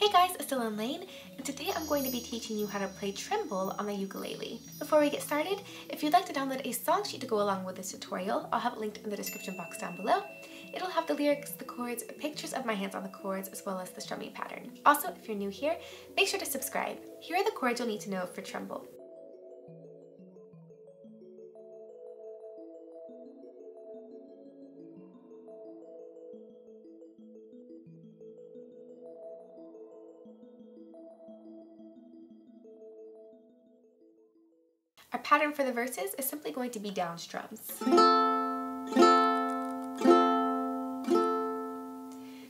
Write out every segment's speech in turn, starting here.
Hey guys, it's Dylan Laine, and today I'm going to be teaching you how to play Tremble on the ukulele. Before we get started, if you'd like to download a song sheet to go along with this tutorial, I'll have it linked in the description box down below. It'll have the lyrics, the chords, pictures of my hands on the chords, as well as the strumming pattern. Also, if you're new here, make sure to subscribe. Here are the chords you'll need to know for Tremble. Our pattern for the verses is simply going to be down strums.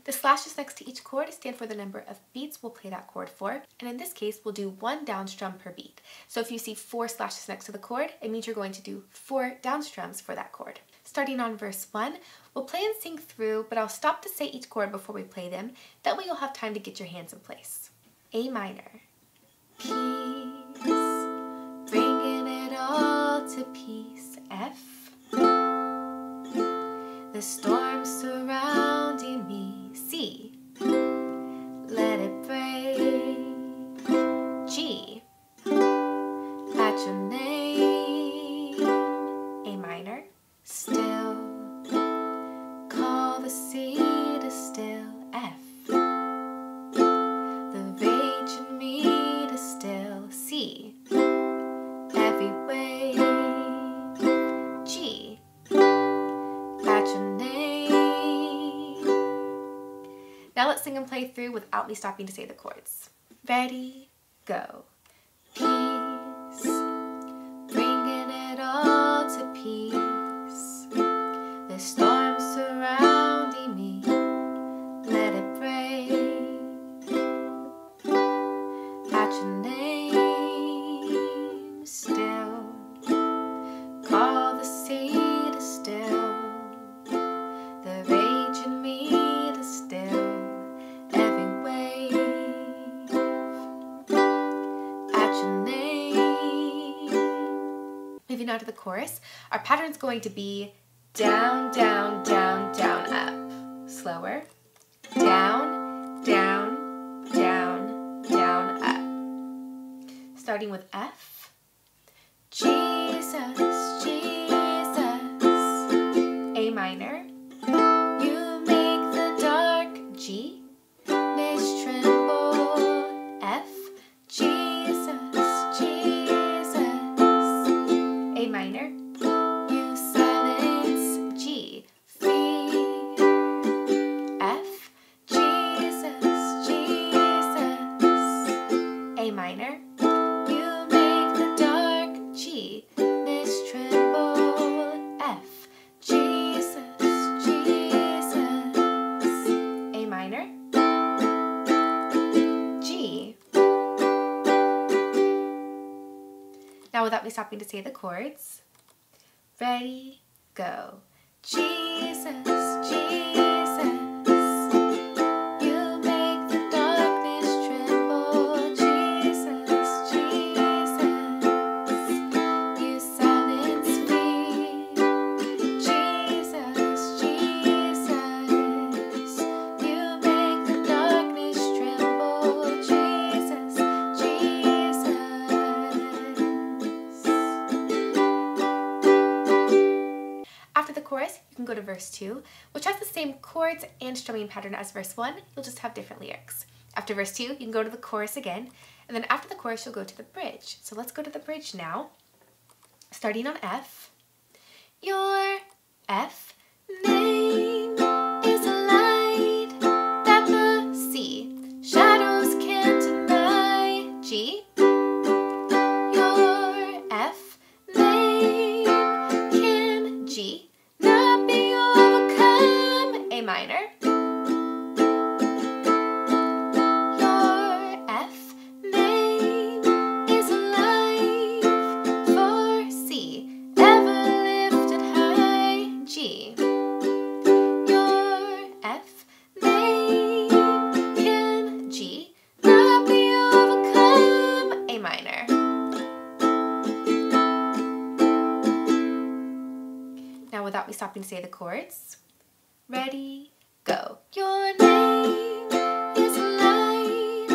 The slashes next to each chord stand for the number of beats we'll play that chord for, and in this case we'll do one down strum per beat. So if you see four slashes next to the chord, it means you're going to do four down strums for that chord. Starting on verse 1, we'll play and sing through, but I'll stop to say each chord before we play them, that way you'll have time to get your hands in place. A minor. P. Piece F. The storm surrounding me. C. Let it break. G. At your name. A minor. Still. Call the sea to still. F. The rage in me to still. C. Every way. Now let's sing and play through without me stopping to say the chords. Ready, go. Peace, bringing it all to peace. The storm surrounding me, let it break. At your name, still. Call the sea to still. The rage in me to still. Moving on to the chorus, our pattern's going to be down, down, down, down, up. Slower. Down, down, down, down, up. Starting with F. Jesus, Jesus. A minor. You make the dark. G. Miss Tremble. F. Jesus. Minor. You silence. G. Free. F. Jesus, Jesus. A minor. You make the dark. G. Miss Tremble. F. Jesus, Jesus. A minor. G. Now, without me stopping to say the chords, ready, go. Jesus, Jesus, you make the darkness tremble. Jesus, Jesus, you silence me. Jesus, Jesus, you make the darkness tremble. Jesus, Jesus. After the chorus, you can go to verse 2, which has the same chords and strumming pattern as verse 1, you'll just have different lyrics. After verse 2, you can go to the chorus again, and then after the chorus, you'll go to the bridge. So let's go to the bridge now, starting on F. Your F name is a light that the sea shadows can't deny. G. Your F name can G. Minor. Your F name is life for C, ever lifted high. G. Your F name can G not be overcome. A minor. Now, without me stopping to say the chords, ready, go. Your name is light.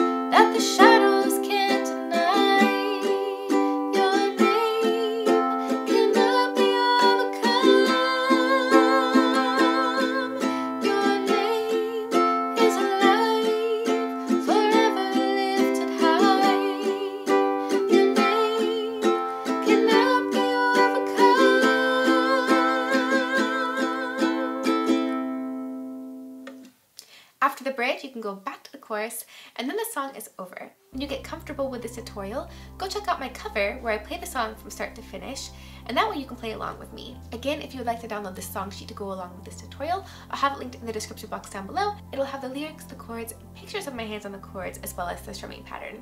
After the bridge, you can go back to the chorus, and then the song is over. When you get comfortable with this tutorial, go check out my cover where I play the song from start to finish, and that way you can play along with me. Again, if you would like to download this song sheet to go along with this tutorial, I'll have it linked in the description box down below. It'll have the lyrics, the chords, and pictures of my hands on the chords, as well as the strumming pattern.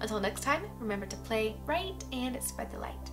Until next time, remember to play right and spread the light.